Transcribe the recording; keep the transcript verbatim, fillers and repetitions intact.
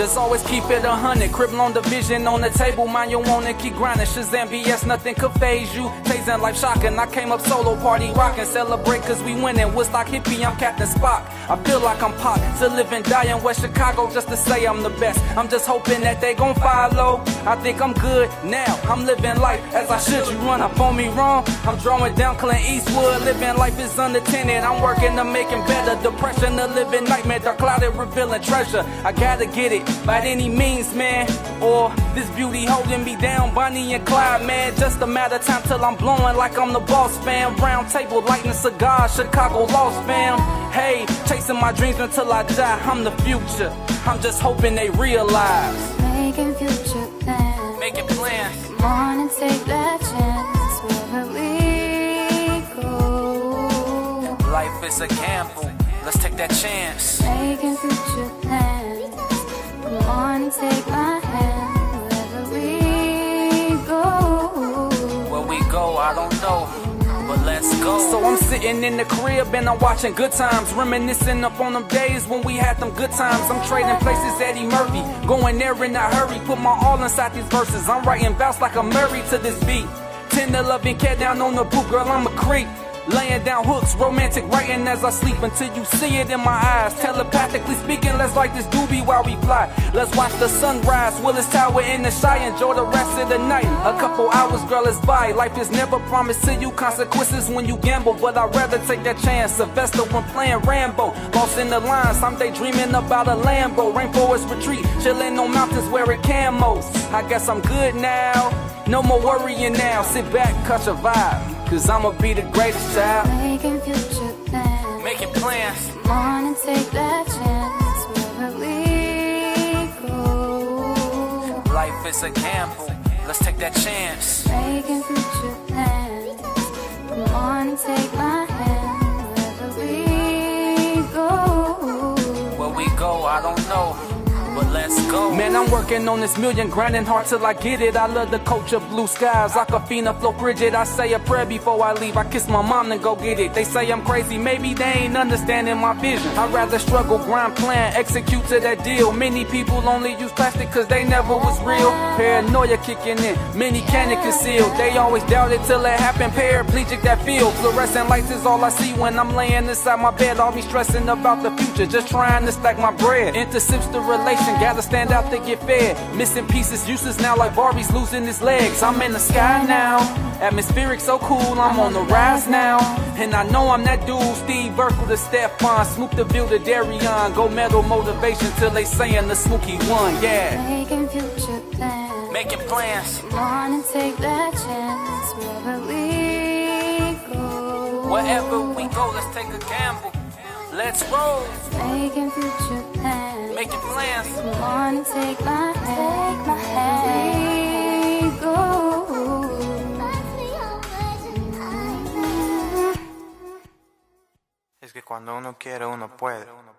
Just always keep it a hundred. Crib long division on the table. Mind your own and keep grinding. Shazam B S, nothing could phase you. Phasing life shocking. I came up solo, party rocking. Celebrate cause we winning. Woodstock hippie, I'm Captain Spock. I feel like I'm Pop. To live and die in West Chicago just to say I'm the best. I'm just hoping that they gon' follow. I think I'm good now. I'm living life as I should. You run up on me wrong. I'm drawing down Clint Eastwood. Living life is unattended. I'm working to make it better. Depression, a living nightmare. Dark clouded, revealing treasure. I gotta get it by any means, man. Or this beauty holding me down. Bonnie and Clyde, man. Just a matter of time till I'm blowing like I'm the boss, fam. Round table, lighting cigar. Chicago lost, fam. Hey, chasing my dreams until I die. I'm the future. I'm just hoping they realize. Making future plans. Making plans. Come on and take that chance wherever we go. Life is a gamble. Let's take that chance. Making future plans. Come on and take my hand wherever we go. Where we go, I don't know. But let's go. So I'm sitting in the crib and I'm watching Good Times, reminiscing up on them days when we had them good times. I'm trading places, Eddie Murphy, going there in a hurry. Put my all inside these verses. I'm writing bounce like a Murray to this beat. ten to eleven cat down on the poop, girl, I'm a creep. Laying down hooks, romantic writing as I sleep. Until you see it in my eyes, telepathically speaking. Let's light this doobie while we fly. Let's watch the sunrise, Willis Tower in the shy. Enjoy the rest of the night. A couple hours, girl, is by. Life is never promised to you, consequences when you gamble. But I'd rather take that chance. Sylvester when playing Rambo, lost in the line. Someday dreaming about a Lambo. Rainforest retreat, chilling on mountains wearing camos. I guess I'm good now. No more worrying now. Sit back, catch a vibe. Cause I'ma be the greatest child. Making future plans. Making plans. Come on and take that chance wherever we go. Life is a gamble. Let's take that chance. Making future plans. Come on and take my hand wherever we go. Where we go, I don't know. But let's go. Man, I'm working on this million, grinding hard till I get it. I love the culture, blue skies, Aquafina, Flo Bridget. I say a prayer before I leave. I kiss my mom, then go get it. They say I'm crazy, maybe they ain't understanding my vision. I'd rather struggle, grind, plan, execute to that deal. Many people only use plastic cause they never was real. Paranoia kicking in, many can't conceal. They always doubt it till it happened. Paraplegic that feel. Fluorescent lights is all I see when I'm laying inside my bed. All me stressing about the future, just trying to stack my bread. Intercepts the relation. Gotta stand out to get fed. Missing pieces, useless now like Barbie's losing his legs. I'm in the sky now. Atmospheric so cool, I'm on the rise now. And I know I'm that dude, Steve Urkel to Stephon, Snoop the Bill to Darion. Go metal motivation till they saying the Snooki one, yeah. Making future plans. Making plans. Come on and take that chance wherever we go. Wherever we go, let's take a gamble. Let's roll. Making future plans. Making plans. Come on and take my hand. Take my hand. We go. Es que cuando uno quiere, uno puede.